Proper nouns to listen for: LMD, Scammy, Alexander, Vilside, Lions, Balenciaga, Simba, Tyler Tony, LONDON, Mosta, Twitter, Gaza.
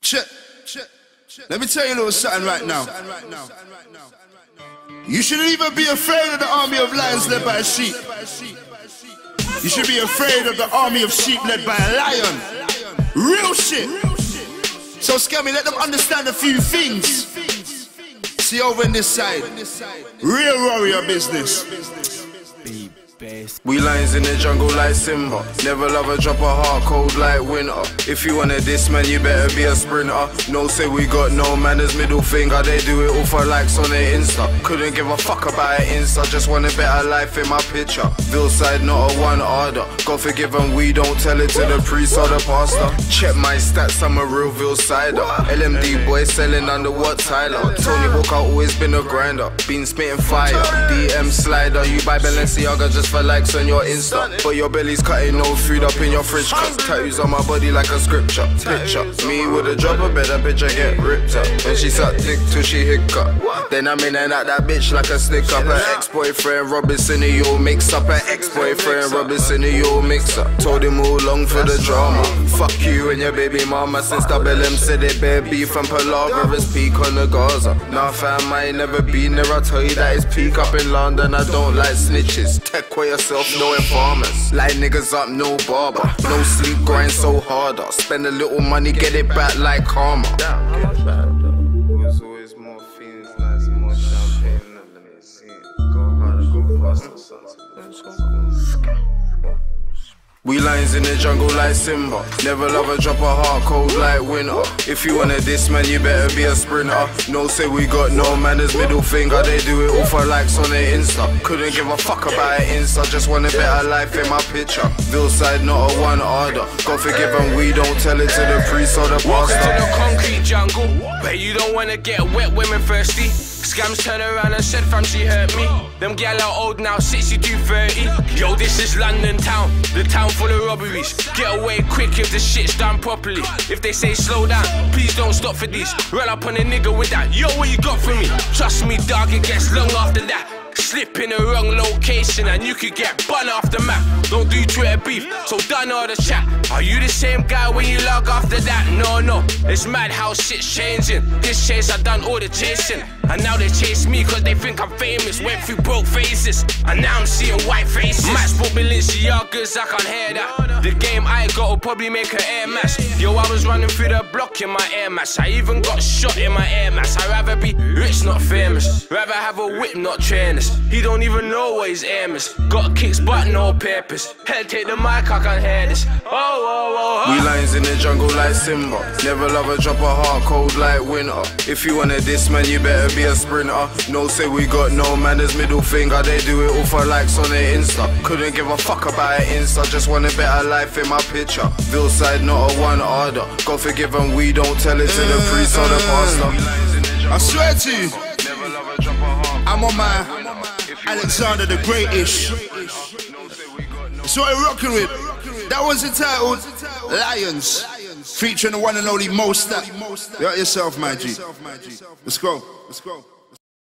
Check. Let me tell you a little something right now. You shouldn't even be afraid of the army of lions led by a sheep. You should be afraid of the army of sheep led by a lion. Real shit. So Scammy, let them understand a few things. See over in this side. Real warrior business. We lions in the jungle like Simba. Never love a drop of hard cold like winter. If you wanna diss man, you better be a sprinter. No say we got no manners, middle finger. They do it all for likes on their Insta. Couldn't give a fuck about an Insta. Just want a better life in my picture. Vilside not a one order. God forgive them, we don't tell it to the priest or the pastor. Check my stats, I'm a real Vilsider. LMD boy selling under what Tyler Tony Walker, always been a grinder. Been spitting fire, DM slider. You buy Balenciaga just for likes on your Insta, but your belly's cutting no food up in your fridge. Cause tattoos on my body like a scripture. Picture me with a job, a better bitch I get ripped up. When she suck dick till she hiccup, then I'm in and out that bitch like a stick up. An ex-boyfriend Robinson and you'll mix up. An ex-boyfriend Robinson and you'll mix up. Told him all long for the drama. Fuck you and your baby mama. Since Bellum said it, bare beef and palaver is peak on the Gaza. Nah fam, I ain't never been there. I tell you that it's peak up in London. I don't like snitches. Tech yourself, no informers. Light niggas up, no barber. No sleep, grind so harder. Spend a little money, get it back like karma. There's always more fiends, there's more champagne than the next scene. Go hard, go faster, sunset. We lions in the jungle like Simba. Never love a drop of hard cold like winter. If you wanna diss man, you better be a sprinter. No say we got no manners, middle finger. They do it all for likes on their Insta. Couldn't give a fuck about an Insta. Just want a better life in my picture. Vilside not a one order. God forgive them, we don't tell it to the priest or the pastor. Walk into the concrete jungle, but you don't wanna get wet, women thirsty. Scams turn around and said fam she hurt me. Them gal are old now, 62-30. Yo, this is London town, the town full of robberies. Get away quick if the shit's done properly. If they say slow down, please don't stop for these. Roll up on a nigga with that, yo what you got for me? Trust me dog, it gets long after that. Slip in the wrong location and you could get bun off the map. Don't do Twitter beef, so done all the chat. Are you the same guy when you log after that? No, it's mad how shit's changing. This chase, I done all the chasing, and now they chase me cause they think I'm famous. Went through broke phases, and now I'm seeing white faces. Match for Balenciagas, I can't hear that. The game I got will probably make an air mass. Yo, I was running through the block in my air mass. I even got shot in my air mass. I'd rather be rich, not famous. Rather have a whip, not trainers. He don't even know what his aim is. Got kicks but no purpose. Head take the mic, I can't hear this. Oh. We lions in the jungle like Simba. Never love a drop of hard cold like winter. If you wanna diss man, you better be a sprinter. No say we got no manners, middle finger. They do it all for likes on their Insta. Couldn't give a fuck about an Insta. Just want a better life in my picture. Vilside not a one order. God forgive them, we don't tell it to the priest or the pastor. I swear to you, I'm on my Alexander the Great-ish. So I'm rocking with. That was entitled Lions, featuring the one and only Mosta. You got yourself, my G. Let's go.